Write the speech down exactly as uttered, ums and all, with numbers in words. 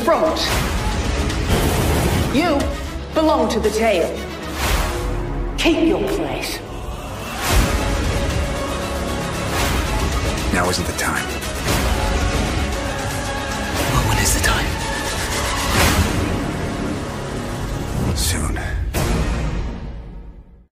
front. You belong to the tail. Keep your place. Now isn't the time.